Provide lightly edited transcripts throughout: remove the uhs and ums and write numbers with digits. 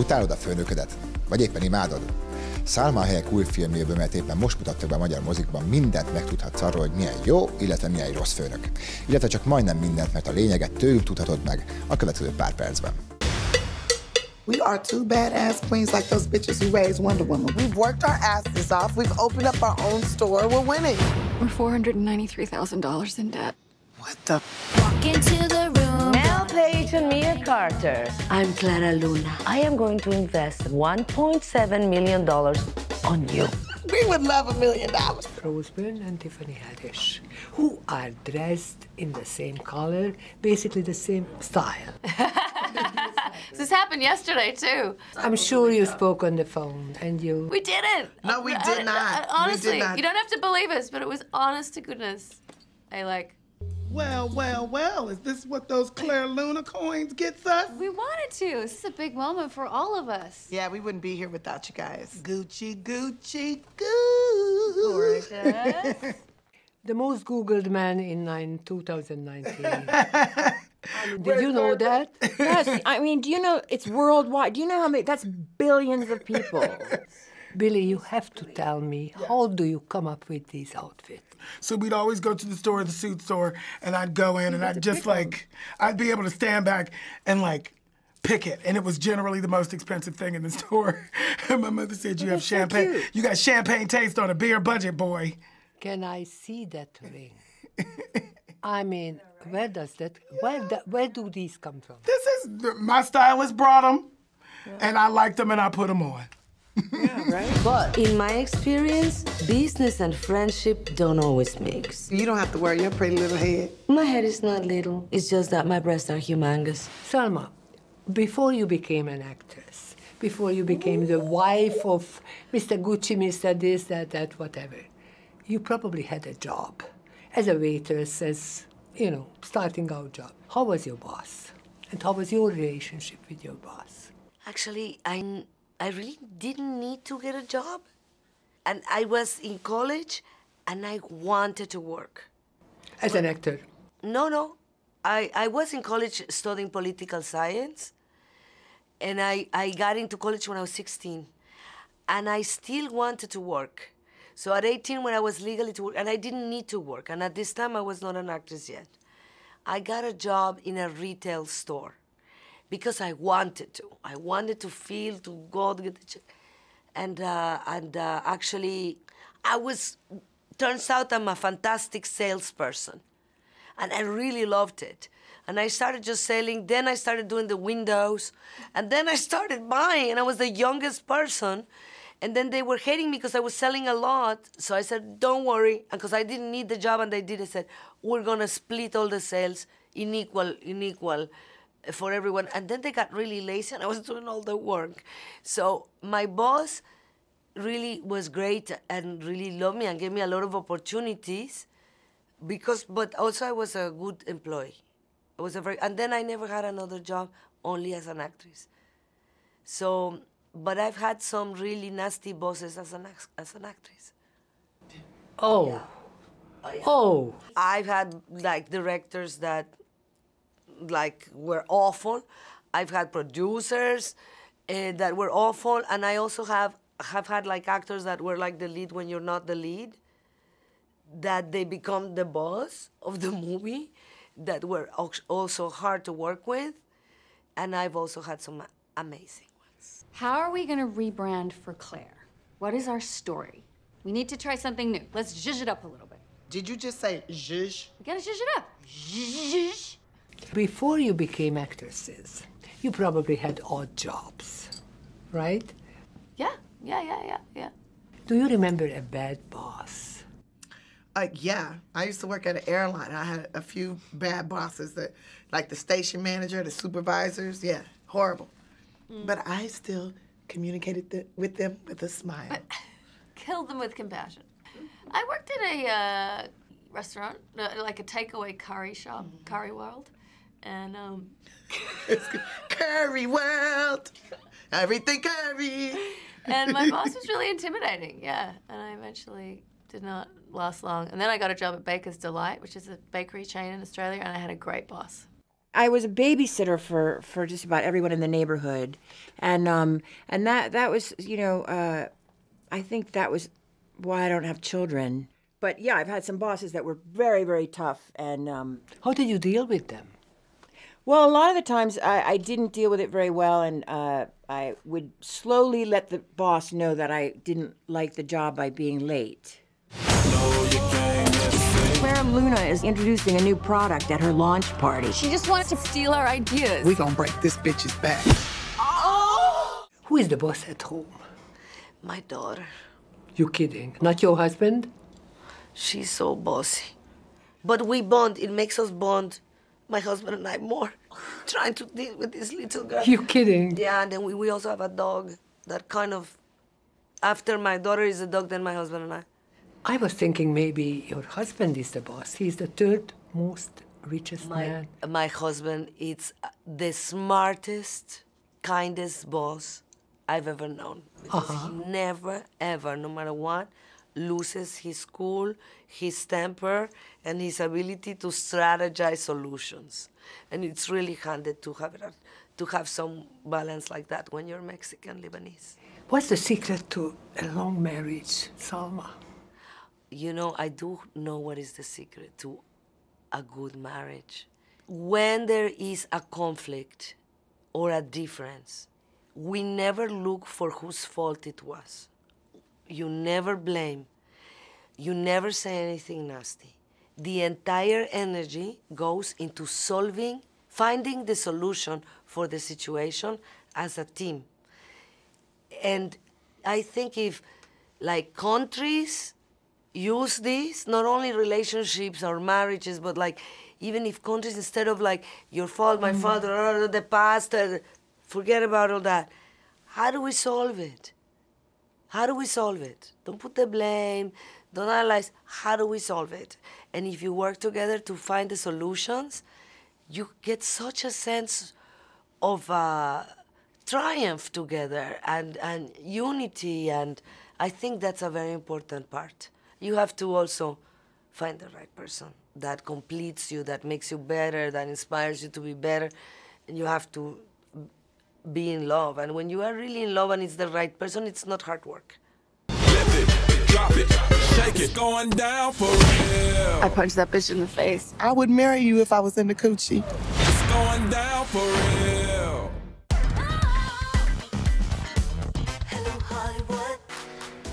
Utálod a főnöködet? Vagy éppen imádod? Salma Hayek új filmjéből, mert éppen most mutattak be a magyar mozikban, mindent megtudhatsz arról, hogy milyen jó, illetve milyen rossz főnök. Illetve csak majdnem mindent, mert a lényeget tőlük tudhatod meg a következő pár percben. We are two badass queens like those bitches who raised Wonder Woman. We've worked our asses off. We've opened up our own store. We're winning. We're $493,000 in debt. What the? Walk into the room. Mel Page and Mia Carter. I'm Clara Luna. I am going to invest $1.7 million on you. We would love $1 million. Rose Byrne and Tiffany Haddish, who are dressed in the same color, basically the same style. This happened yesterday, too. I'm sure you spoke on the phone, and you... We didn't! No, we did not. Honestly, did not. You don't have to believe us, but it was honest to goodness. I like... Well, well, well, is this what those Clara Luna coins gets us? We wanted to. This is a big moment for all of us. Yeah, we wouldn't be here without you guys. Gucci, Gucci, Gucci. Gorgeous. The most Googled man in 2019. Did you know that? Yes, I mean, do you know it's worldwide? Do you know how many? That's billions of people. Billy, you have to tell me, how do you come up with these outfits? So we'd always go to the store, the suit store, and I'd go in and I'd just like, I'd be able to stand back and like pick it. And it was generally the most expensive thing in the store. And my mother said, you have champagne. So you got champagne taste on a beer budget, boy. Can I see that ring? I mean, where does that, where do these come from? This is, my stylist brought them, and I liked them and I put them on. Yeah, right? But in my experience, business and friendship don't always mix. You don't have to worry your pretty little head. My head is not little, it's just that my breasts are humongous. Salma, before you became an actress, before you became the wife of Mr. Gucci, Mr. this, that, that, whatever, you probably had a job. As a waitress, as, you know, starting out job. How was your boss? And how was your relationship with your boss? Actually, I really didn't need to get a job. And I was in college, and I wanted to work. As an actor? No, no. I was in college studying political science. And I got into college when I was 16. And I still wanted to work. So at 18, when I was legally to work, and I didn't need to work, and at this time I was not an actress yet, I got a job in a retail store because I wanted to. I wanted to feel, to go, to get the check. And actually, I was, turns out I'm a fantastic salesperson. And I really loved it. And I started just selling, then I started doing the windows, and then I started buying, and I was the youngest person. And then they were hating me because I was selling a lot. So I said, don't worry. And because I didn't need the job and they did, I said, we're going to split all the sales in equal for everyone. And then they got really lazy and I was doing all the work. So my boss really was great and really loved me and gave me a lot of opportunities. But also I was a good employee. I was a very, and then I never had another job, only as an actress. So... But I've had some really nasty bosses as an actress. Oh. Yeah. Oh, yeah. Oh. I've had, like, directors that, like, were awful. I've had producers that were awful. And I also have had, like, actors that were, like, the lead when you're not the lead, that they become the boss of the movie, that were also hard to work with. And I've also had some amazing. How are we going to rebrand for Claire? What is our story? We need to try something new. Let's zhuzh it up a little bit. Did you just say zhuzh? We got to zhuzh it up. Zhuzh. Before you became actresses, you probably had odd jobs, right? Yeah. Do you remember a bad boss? Yeah, I used to work at an airline. I had a few bad bosses, that, like the station manager, the supervisors. Yeah, horrible. But I still communicated with them with a smile. Killed them with compassion. I worked in a restaurant, like a takeaway curry shop, Curry World. And, Curry World! Everything curry! And my boss was really intimidating, yeah. And I eventually did not last long. And then I got a job at Baker's Delight, which is a bakery chain in Australia, and I had a great boss. I was a babysitter for just about everyone in the neighborhood, and that was, you know, I think that was why I don't have children. But yeah, I've had some bosses that were very, very tough, and how did you deal with them? Well, a lot of the times I didn't deal with it very well, and I would slowly let the boss know that I didn't like the job by being late. Clara Luna is introducing a new product at her launch party. She just wants to steal our ideas. We're gonna break this bitch's back. Oh! Who is the boss at home? My daughter. You're kidding? Not your husband? She's so bossy. But we bond, it makes us bond, my husband and I, more. Trying to deal with this little girl. You're kidding? Yeah, and then we also have a dog that kind of, after my daughter is a dog, then my husband and I. I was thinking maybe your husband is the boss. He's the third most richest man. My husband is the smartest, kindest boss I've ever known. Because he never, ever, no matter what, loses his cool, his temper, and his ability to strategize solutions. And it's really handy to have some balance like that when you're Mexican, Lebanese. What's the secret to a long marriage, Salma? You know, I do know what is the secret to a good marriage. When there is a conflict or a difference, we never look for whose fault it was. You never blame. You never say anything nasty. The entire energy goes into solving, finding the solution for the situation as a team. And I think if, like, countries use this, not only relationships or marriages, but like, even if countries, instead of like, your fault, my father, the past, forget about all that. How do we solve it? How do we solve it? Don't put the blame, don't analyze, how do we solve it? And if you work together to find the solutions, you get such a sense of triumph together and unity, and I think that's a very important part. You have to also find the right person that completes you, that makes you better, that inspires you to be better. And you have to be in love. And when you are really in love and it's the right person, it's not hard work. I punched that bitch in the face. I would marry you if I was in the Gucci. It's going down for real.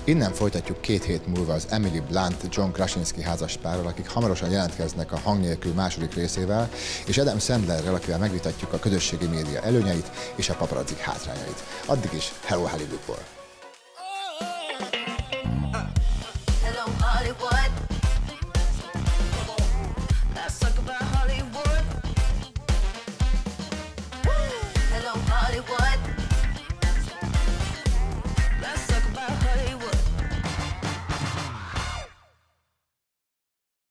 Innen folytatjuk 2 hét múlva az Emily Blunt, John Krasinski házaspárral, akik hamarosan jelentkeznek a Hang nélkül második részével, és Adam Sandlerrel, akivel megvitatjuk a közösségi média előnyeit és a paparazzik hátrányait. Addig is, hello Hollywoodból!